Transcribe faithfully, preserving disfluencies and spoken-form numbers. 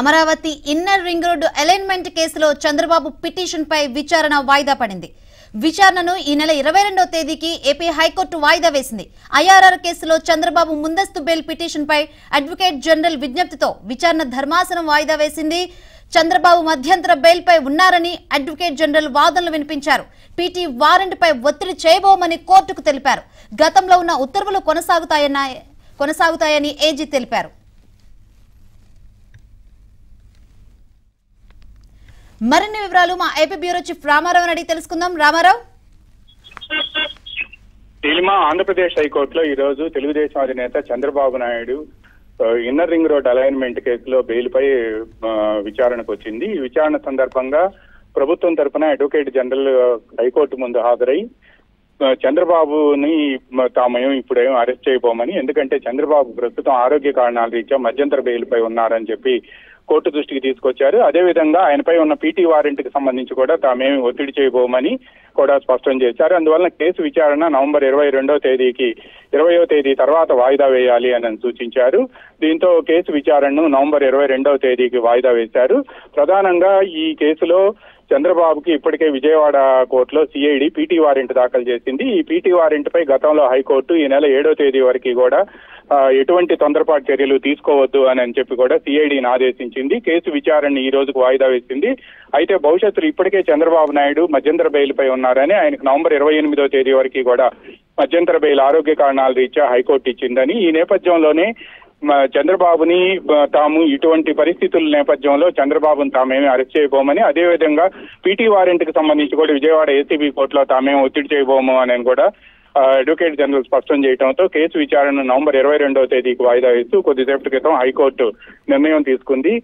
Amaravati inner ring road alignment కేసులో Chandrababu petition పై విచారణ వాయిదా పడింది. విచారణను ఈ నెల ఇరవై రెండవ తేదీకి ఏపీ హైకోర్టు వాయిదా వేసింది. ఐఆర్ఆర్ కేసులో చంద్రబాబు ముందస్తు బెయిల్ పిటిషన్ పై అడ్వకేట్ జనరల్ విజ్ఞప్తితో విచారణ ధర్మాసనం వాయిదా వేసింది. చంద్రబాబు మధ్యంతర బెయిల్ పై ఉన్నారని అడ్వకేట్ జనరల్ వాదనలు వినిపించారు. పీటీ వారెంట్ పై ఒత్తిడి చేయబోమని కోర్టుకు తెలిపారు. గతంలో ఉన్న ఉత్తర్వులు కొనసాగుతాయన్న కొనసాగుతాయని ఏజీ తెలిపారు. మరిన్ని వివరాలు మా ఏపీ బ్యూరో చీఫ్ రామారావు అడిగి తెలుసుకుందాం. రామారావు, ఆంధ్రప్రదేశ్ హైకోర్టులో ఈ రోజు తెలుగుదేశం అధినేత Chandrababu Naidu inner ring road alignment కేసులో బెయిల్ పై విచారణకు వచ్చింది. ఈ విచారణ సందర్భంగా ప్రభుత్వం తరఫున అడ్వకేట్ జనరల్ హైకోర్టు ముందు హాజరై చంద్రబాబుని తామేం ఇప్పుడేం అరెస్ట్ చేయబోమని, ఎందుకంటే చంద్రబాబు ప్రస్తుతం ఆరోగ్య కారణాల రీత్యా మధ్యంతర బెయిల్ పై ఉన్నారని చెప్పి కోర్టు దృష్టికి తీసుకొచ్చారు. అదేవిధంగా ఆయనపై ఉన్న పీటీ వారెంట్ కి సంబంధించి కూడా తామేమి ఒత్తిడి చేయబోమని కూడా స్పష్టం చేశారు. అందువలన కేసు విచారణ నవంబర్ ఇరవై రెండవ తేదీకి ఇరవయో తేదీ తర్వాత వాయిదా వేయాలి అని సూచించారు. దీంతో కేసు విచారణను నవంబర్ ఇరవై రెండవ తేదీకి వాయిదా వేశారు. ప్రధానంగా ఈ కేసులో చంద్రబాబుకి ఇప్పటికే విజయవాడ కోర్టులో సిఐడి పీటీ వారెంట్ దాఖలు చేసింది. ఈ పీటీ వారెంట్ పై గతంలో హైకోర్టు ఈ నెల ఏడో తేదీ వరకు కూడా ఎటువంటి తొందరపాటు చర్యలు తీసుకోవద్దు అని అని చెప్పి కూడా సిఐడిని ఆదేశించింది. కేసు విచారణని ఈ రోజుకు వాయిదా వేసింది. అయితే భవిష్యత్తులో ఇప్పటికే చంద్రబాబు నాయుడు మధ్యంతర బెయిల్ పై ఉన్నారని, ఆయనకు నవంబర్ ఇరవై ఎనిమిదో తేదీ వరకు కూడా మధ్యంతర బెయిల్ ఆరోగ్య కారణాల రీత్యా హైకోర్టు ఇచ్చిందని, ఈ నేపథ్యంలోనే చంద్రబాబుని తాము ఇటువంటి పరిస్థితుల నేపథ్యంలో చంద్రబాబును తామేమి అరెస్ట్ చేయబోమని, అదేవిధంగా పీటీ వారెంట్ కి సంబంధించి కూడా విజయవాడ ఏసీబీ కోర్టులో తామేమి ఒత్తిడి చేయబోము అని కూడా అడ్వకేట్ జనరల్ స్పష్టం చేయడంతో కేసు విచారణ నవంబర్ ఇరవై రెండవ తేదీకి వాయిదా వేస్తూ కొద్దిసేపటి క్రితం హైకోర్టు నిర్ణయం తీసుకుంది.